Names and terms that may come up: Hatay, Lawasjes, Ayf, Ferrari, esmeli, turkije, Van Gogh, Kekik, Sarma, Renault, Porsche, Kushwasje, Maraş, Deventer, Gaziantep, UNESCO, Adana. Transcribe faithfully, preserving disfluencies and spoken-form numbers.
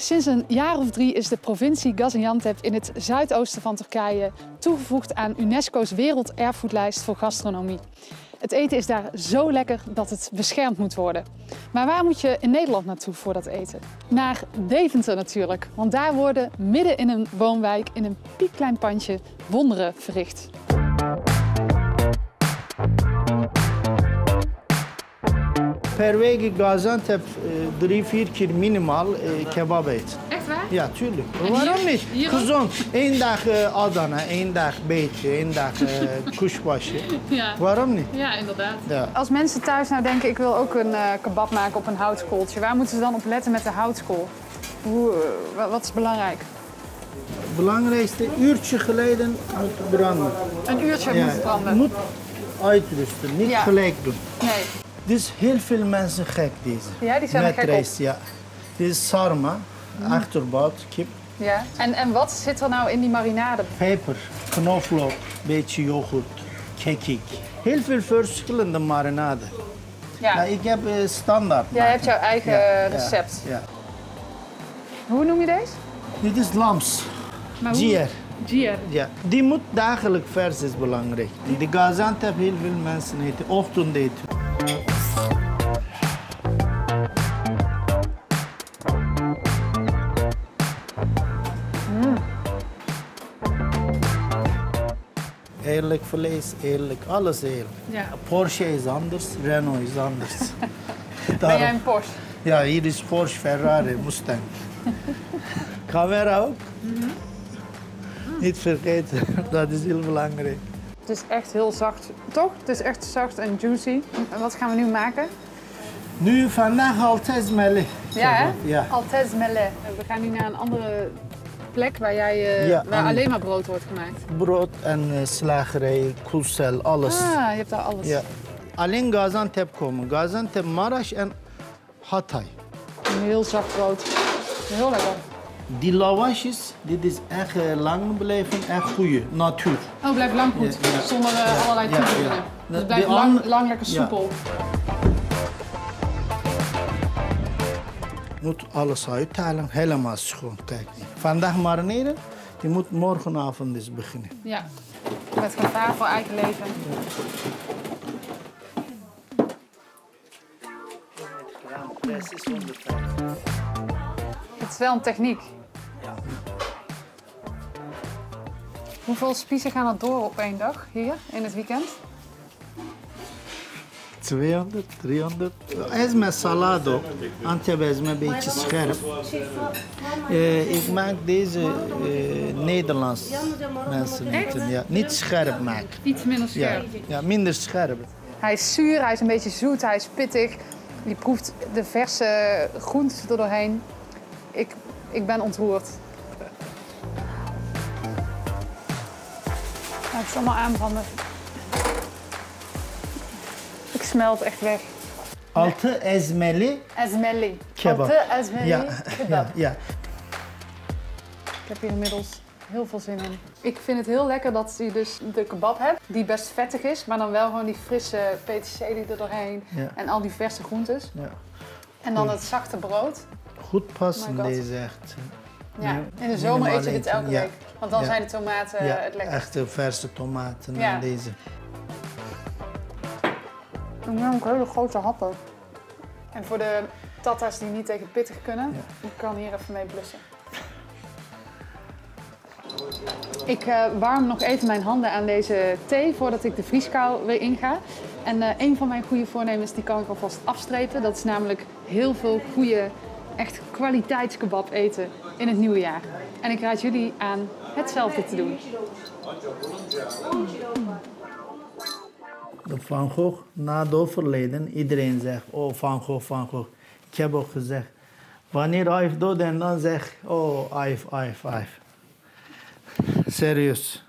Sinds een jaar of drie is de provincie Gaziantep in het zuidoosten van Turkije toegevoegd aan UNESCO's werelderfgoedlijst voor gastronomie. Het eten is daar zo lekker dat het beschermd moet worden. Maar waar moet je in Nederland naartoe voor dat eten? Naar Deventer natuurlijk, want daar worden midden in een woonwijk in een piepklein pandje wonderen verricht. Per week Gaziantep drie vier keer minimaal kebab eet. Echt waar? Ja, tuurlijk. Waarom niet? Gezond. Eén dag Adana, één dag beetje, één dag Kushwasje. Ja. Waarom niet? Ja, inderdaad. Ja. Als mensen thuis nou denken, ik wil ook een uh, kebab maken op een houtkooltje. Waar moeten ze dan op letten met de houtkool? Hoe, uh, wat is belangrijk? Het belangrijkste, een uurtje geleden moet branden. Een uurtje ja, moet branden? Moet uitrusten, niet ja. gelijk doen. Nee. Dus heel veel mensen gek deze. Ja, die zijn met er gek reis, op. Ja. Dit is sarma, mm. achterbouwd, kip. Ja. En, en wat zit er nou in die marinade? Peper, knoflook, beetje yoghurt, kekik. Heel veel verschillende marinade. Ja. Nou, ik heb uh, standaard. Jij ja, hebt jouw eigen ja, recept. Ja, ja. Hoe noem je deze? Dit is lams. Gier. Ja. Die moet dagelijk vers is belangrijk. De Gaziantep heel veel mensen eten, ochtend eten. Mm. Eerlijk vlees, eerlijk, alles eerlijk. Ja. Porsche is anders, Renault is anders. Ben jij een Porsche? Ja, hier is Porsche, Ferrari, Mustang. Camera ook? Mm-hmm. Mm. Niet vergeten, dat is heel belangrijk. Het is echt heel zacht, toch? Het is echt zacht en juicy. En wat gaan we nu maken? Nu vandaag altijd esmeli. Ja, hè? Ja. Altijd esmeli. We gaan nu naar een andere plek waar, jij, uh, ja, waar alleen maar brood wordt gemaakt. Brood en uh, slagerij, koelcel, alles. Ah, je hebt daar alles. Ja. Alleen Gaziantep komen. Gaziantep, Maraş en Hatay. Een heel zacht brood. Heel lekker. Die lawasjes, dit is echt lang blijven, echt goeie, natuur. Oh, blijft lang goed, ja, ja. zonder uh, ja. allerlei toevoegingen. Ja, ja. Dus het blijft lang, andere... lang lekker soepel. Ja. Moet alles uithalen, helemaal schoon. Kijk, vandaag marineren, die moet morgenavond dus beginnen. Ja, met gevaar voor eigen leven. Ja. Het is wel een techniek. Ja. Hoeveel spiezen gaan er door op één dag hier in het weekend? tweehonderd, driehonderd. Esme salado, Antep esme een beetje scherp. Uh, ik maak deze uh, Nederlands mensen eten. Ja. Niet scherp maken. Iets minder scherp. Ja. ja, minder scherp. Hij is zuur, hij is een beetje zoet, hij is pittig. Je proeft de verse groenten er doorheen. Ik, ik ben ontroerd. Het is allemaal aanbranden. Ik smelt echt weg. Altı esmeli. Esmeli. Kebab. Altı esmeli ja. kebab. Ja. Ik heb hier inmiddels heel veel zin in. Ik vind het heel lekker dat je dus de kebab hebt, die best vettig is, maar dan wel gewoon die frisse peterselie er doorheen ja. en al die verse groentes. Ja. En dan het zachte brood. Goed passen oh deze echt. Ja, in de zomer eet je dit elke ja. week. Want dan ja. zijn de tomaten ja. het lekker. Echte verse tomaten ja. en deze. Ik neem ook hele grote happen. En voor de tatta's die niet tegen pittig kunnen, ja. ik kan hier even mee blussen. Ik uh, warm nog even mijn handen aan deze thee voordat ik de vrieskou weer inga. En uh, een van mijn goede voornemens die kan ik alvast afstrepen. Dat is namelijk heel veel goede... echt kwaliteitskebab eten in het nieuwe jaar. En ik raad jullie aan hetzelfde te doen. De Van Gogh, na het overlijden, iedereen zegt, oh Van Gogh, Van Gogh. Ik heb ook gezegd, wanneer Ayf dood en dan zeg, oh Ayf, Ayf, Ayf. Serieus.